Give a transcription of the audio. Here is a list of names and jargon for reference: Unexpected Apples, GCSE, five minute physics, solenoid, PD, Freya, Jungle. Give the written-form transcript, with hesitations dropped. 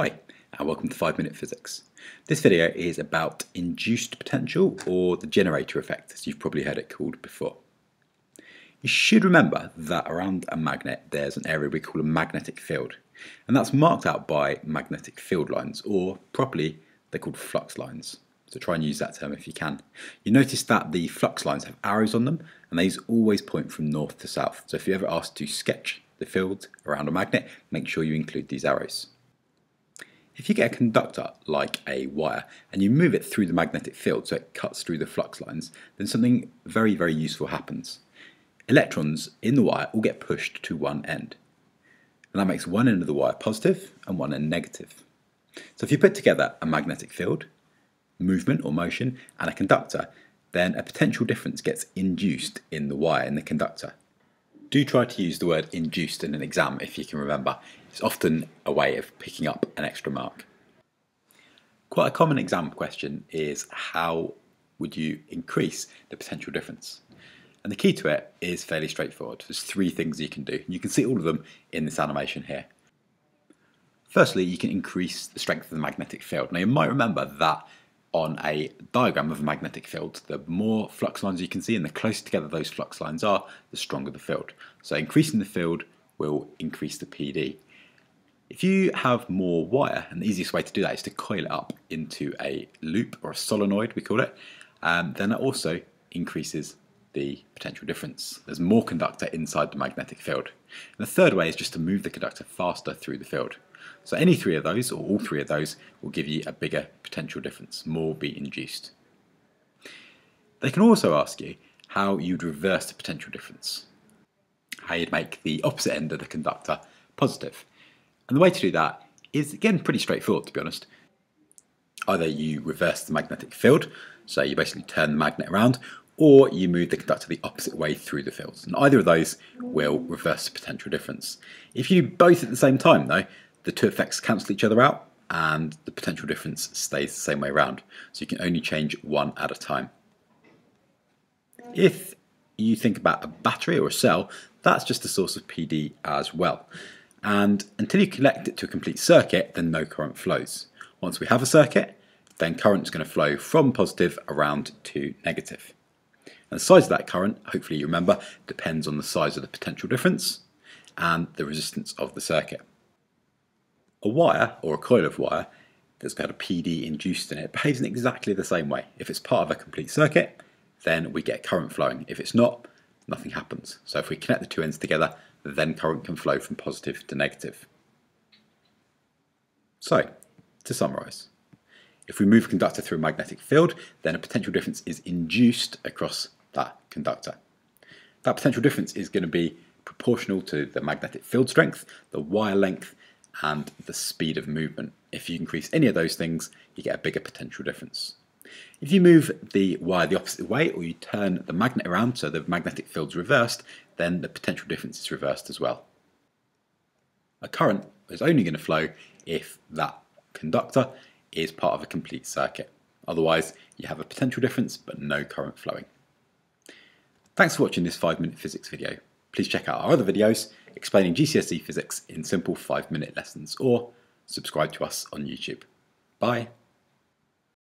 Hi, and welcome to 5 minute physics. This video is about induced potential, or the generator effect, as you've probably heard it called before. You should remember that around a magnet there's an area we call a magnetic field, and that's marked out by magnetic field lines, or properly they're called flux lines. So try and use that term if you can. You notice that the flux lines have arrows on them, and these always point from north to south. So if you're ever asked to sketch the field around a magnet, make sure you include these arrows. If you get a conductor, like a wire, and you move it through the magnetic field so it cuts through the flux lines, then something very, very useful happens. Electrons in the wire all get pushed to one end. And that makes one end of the wire positive and one end negative. So if you put together a magnetic field, movement or motion, and a conductor, then a potential difference gets induced in the wire, in the conductor. Do try to use the word induced in an exam if you can remember. It's often a way of picking up an extra mark. Quite a common exam question is, how would you increase the potential difference? And the key to it is fairly straightforward. There's three things you can do. You can see all of them in this animation here. Firstly, you can increase the strength of the magnetic field. Now, you might remember that on a diagram of a magnetic field, the more flux lines you can see and the closer together those flux lines are, the stronger the field. So increasing the field will increase the PD. If you have more wire, and the easiest way to do that is to coil it up into a loop, or a solenoid we call it, then that also increases the potential difference. There's more conductor inside the magnetic field. And the third way is just to move the conductor faster through the field. So any three of those, or all three of those, will give you a bigger potential difference. More will be induced. They can also ask you how you'd reverse the potential difference, how you'd make the opposite end of the conductor positive. And the way to do that is, again, pretty straightforward, to be honest. Either you reverse the magnetic field, so you basically turn the magnet around, or you move the conductor the opposite way through the field. And either of those will reverse the potential difference. If you do both at the same time, though, the two effects cancel each other out and the potential difference stays the same way around. So you can only change one at a time. If you think about a battery or a cell, that's just a source of PD as well. And until you connect it to a complete circuit, then no current flows. Once we have a circuit, then current's going to flow from positive around to negative. And the size of that current, hopefully you remember, depends on the size of the potential difference and the resistance of the circuit. A wire, or a coil of wire, that's got a PD induced in it, behaves in exactly the same way. If it's part of a complete circuit, then we get current flowing. If it's not, nothing happens. So if we connect the two ends together, then current can flow from positive to negative. So, to summarise, if we move a conductor through a magnetic field, then a potential difference is induced across that conductor. That potential difference is going to be proportional to the magnetic field strength, the wire length, and the speed of movement. If you increase any of those things, you get a bigger potential difference. If you move the wire the opposite way, or you turn the magnet around so the magnetic field's reversed, then the potential difference is reversed as well. A current is only going to flow if that conductor is part of a complete circuit. Otherwise, you have a potential difference but no current flowing. Thanks for watching this 5 minute physics video. Please check out our other videos explaining GCSE physics in simple 5 minute lessons, or subscribe to us on YouTube. Bye.